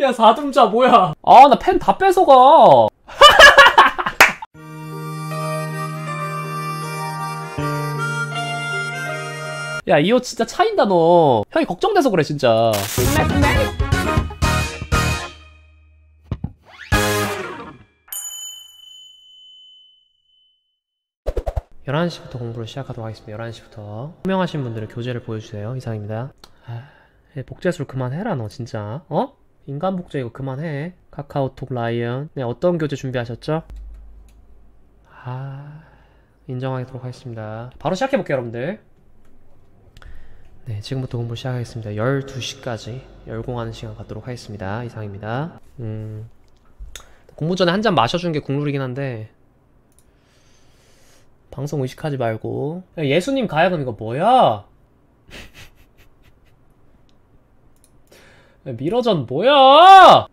야 4등자 뭐야. 아 나 펜 다 뺏어가. 야 이 옷 진짜 차인다 너. 형이 걱정돼서 그래 진짜. (11) 시부터 공부를 시작하도록 하겠습니다. 11시부터 호명하신 분들은 교재를 보여주세요. 이상입니다. 아, 복제술 그만해라 너 진짜. 어? 인간 복제 이거 그만해. 카카오톡 라이언. 네, 어떤 교재 준비하셨죠? 아... 인정하도록 하겠습니다. 바로 시작해볼게요 여러분들. 네, 지금부터 공부를 시작하겠습니다. 12시까지 열공하는 시간 갖도록 하겠습니다. 이상입니다. 공부 전에 한 잔 마셔주는 게 국룰이긴 한데 방송 의식하지 말고. 야, 예수님 가야금 이거 뭐야? 야, 미러전 뭐야?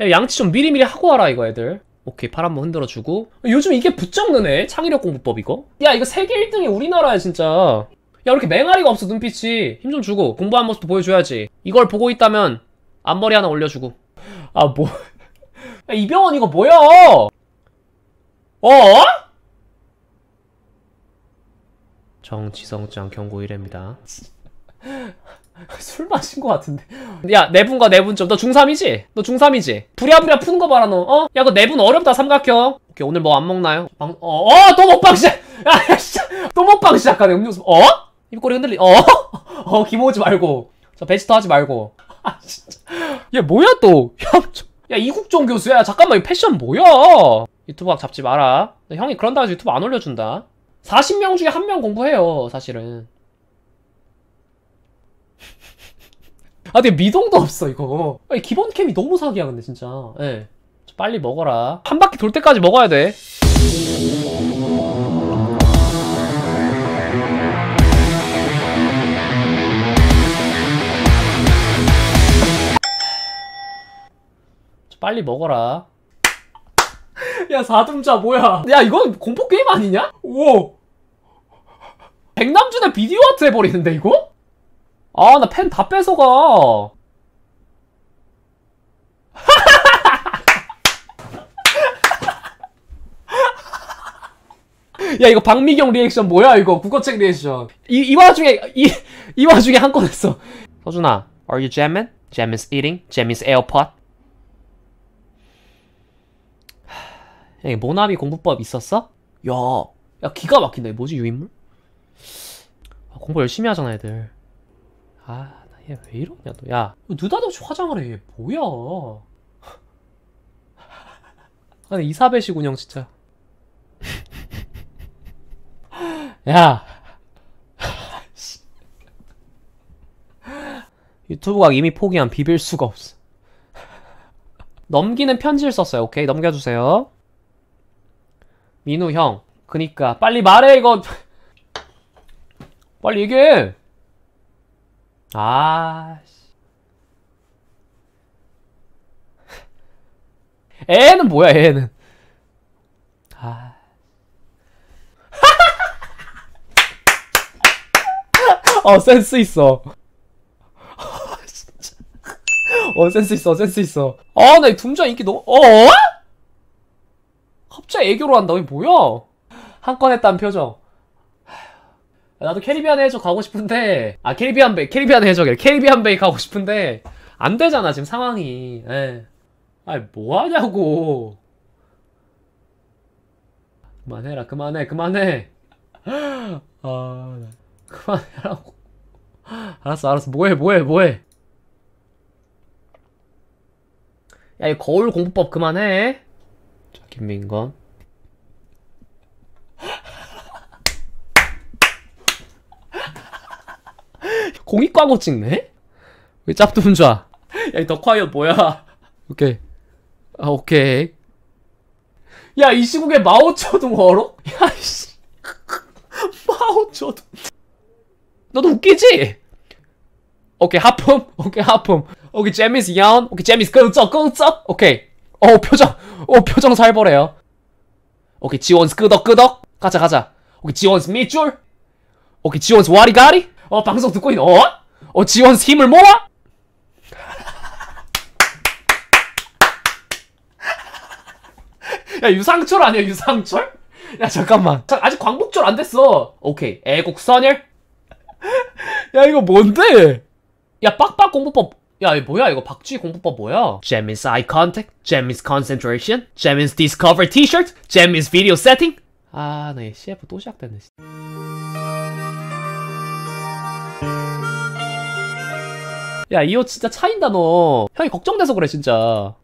야, 양치 좀 미리미리 하고 와라 이거 애들. 오케이, 팔 한번 흔들어주고. 야, 요즘 이게 붙잡는 애? 창의력 공부법 이거? 야 이거 세계 1등이 우리나라야 진짜. 야 왜 이렇게 맹아리가 없어 눈빛이. 힘 좀 주고 공부한 모습도 보여줘야지. 이걸 보고 있다면 앞머리 하나 올려주고. 아 뭐... 야 이병헌 이거 뭐야? 어어? 정지성장 경고 1회입니다. 술 마신 거 같은데. 야, 내분과 내분 좀. 너 중3이지? 너 중3이지? 부랴부랴 푸는 거 봐라, 너. 어? 야, 그거 내분 어렵다, 삼각형. 오케이, 오늘 뭐 안 먹나요? 또 먹방 시작! 야, 진짜! 또 먹방 시작하네, 음료수. 어? 입꼬리 흔들리, 어? 기모으지 말고. 저 베지터 하지 말고. 아, 진짜. 얘 뭐야, 또? 형, 야, 이국종 교수야. 잠깐만, 이 패션 뭐야? 유튜브 각 잡지 마라. 형이 그런다고 해서 유튜브 안 올려준다. 40명 중에 1명 공부해요, 사실은. 아, 근데 미동도 없어, 이거. 아니, 기본 캠이 너무 사기야, 근데, 진짜. 예. 네. 빨리 먹어라. 한 바퀴 돌 때까지 먹어야 돼. 빨리 먹어라. 야 4등자 뭐야. 야 이건 공포게임 아니냐? 오 백남준의 비디오 아트 해버리는데 이거? 아 나 펜 다 뺏어가. 야 이거 박미경 리액션 뭐야 이거. 국어책 리액션. 이 와중에 한 건 했어. 서준아 Are you jamming? Jam is eating? Jam is airpod? 야, 모나미 공부법 있었어? 야, 야 기가 막힌다. 뭐지 유인물? 아, 공부 열심히 하잖아 애들. 아, 나 얘 왜 이러냐 또. 야, 느닷없이 화장을 해. 얘 뭐야? 아니 이사벳이군 형 진짜. 야, 유튜브가 이미 포기한 비빌 수가 없어. 넘기는 편지를 썼어요. 오케이, 넘겨주세요. 민우 형, 그니까 빨리 말해 이거. 빨리 얘기해. 아, 애는 뭐야 애는. 아, 센스 있어. 진짜. 센스 있어, 센스 있어. 아, 나 이 둠자 인기 너무. 갑자기 애교로 한다. 이게 뭐야? 한 건 했다는 표정. 나도 캐리비안 해적 가고 싶은데, 아 캐리비안 해적이래. 캐리비안 베이 가고 싶은데 안 되잖아 지금 상황이. 에. 아니 뭐 하냐고. 그만해라, 그만해, 그만해. 아, 그만해라고. 알았어, 알았어. 뭐해. 야, 이 거울 공부법 그만해. 김민건. 공익 광고 찍네? 왜 짭두분좌? 야, 이 덕화이언 뭐야? 오케이. 아, 오케이. 야, 이 시국에 마오쩌둥 얼어? 야, 이씨. 마오쩌둥. 너도 웃기지? 오케이, 하품. 오케이, 하품. 오케이, 재미스 야온. 오케이, 재미스 끄쩍. 오케이. 표정. 표정 살벌해요. 오케이, 지원스 끄덕. 가자. 오케이, 지원스 밑줄. 오케이, 지원스 와리가리. 방송 듣고 있는, 지원스 힘을 모아? 야 유상철 아니야 유상철? 야 잠깐만 아직 광복절 안 됐어. 오케이 애국선열. 야 이거 뭔데? 야 빡빡 공부법. 야 이거 뭐야 이거 박쥐 공부법 뭐야? Jamin's eye contact, Jamin's concentration, Jamin's discover t-shirt, Jamin's video setting. 아 나 얘 CF 또 시작됐네. 야 이 옷 진짜 차인다 너. 형이 걱정돼서 그래 진짜.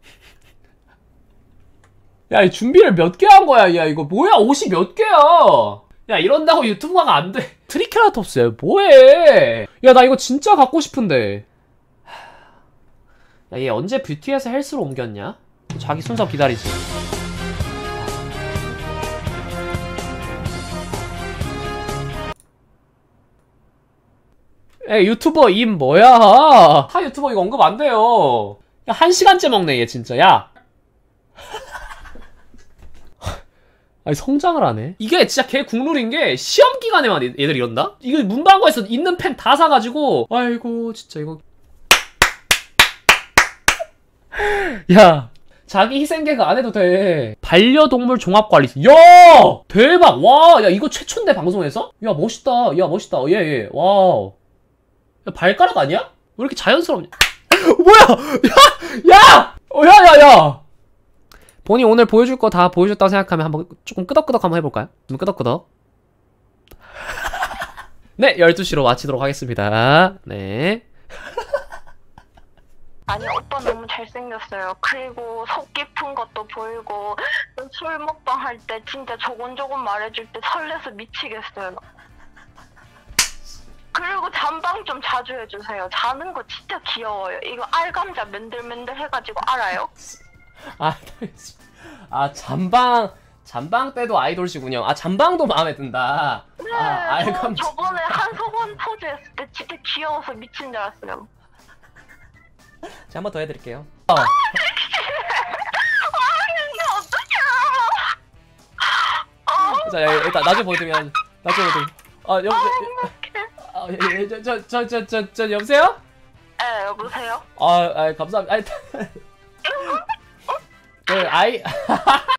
야 이 준비를 몇 개 한 거야. 야 이거 뭐야 옷이 몇 개야. 야 이런다고 유튜브가 안 돼. 트리케라톱스야 뭐해. 야 나 이거 진짜 갖고 싶은데. 야 얘 언제 뷰티에서 헬스로 옮겼냐? 자기 순서 기다리지. 야 유튜버 임 뭐야. 하 유튜버 이거 언급 안 돼요. 야 1시간째 먹네 얘 진짜. 야 아니 성장을 하네. 이게 진짜 개 국룰인 게 시험 기간에만 얘들 이런다? 이거 문방구에서 있는 펜 다 사가지고 아이고 진짜 이거. 야 자기 희생계획 안 해도 돼. 반려동물 종합관리소. 야 대박. 와 야 이거 최초인데 방송에서? 야 멋있다. 야 멋있다. 예예. 와우. 야 발가락 아니야? 왜 이렇게 자연스럽냐? 뭐야! 야! 야! 야야야! 본인 오늘 보여줄 거 다 보여줬다고 생각하면 한번 조금 끄덕끄덕 한번 해볼까요? 좀 끄덕끄덕. 네 12시로 마치도록 하겠습니다. 네. 아니 오빠 너무 잘생겼어요. 그리고 속 깊은 것도 보이고 술 먹방 할 때 진짜 조곤조곤 말해줄 때 설레서 미치겠어요. 그리고 잠방 좀 자주 해주세요. 자는 거 진짜 귀여워요. 이거 알감자 맨들맨들 해가지고 알아요? 아 잠방 때도 아이돌시군요. 아 잠방도 마음에 든다. 네 아, 알감자. 저번에 한소원 포즈 했을 때 진짜 귀여워서 미친 줄 알았어요. 자, 한 번 더 해드릴게요. 아, 근데 어떡해. 자, 일단 나중에 보여드리면 나중에 보여드리면. 아, 여보세요? 저 여보세요? 네, 여보세요? 아, 감사합니다. 네, 아이...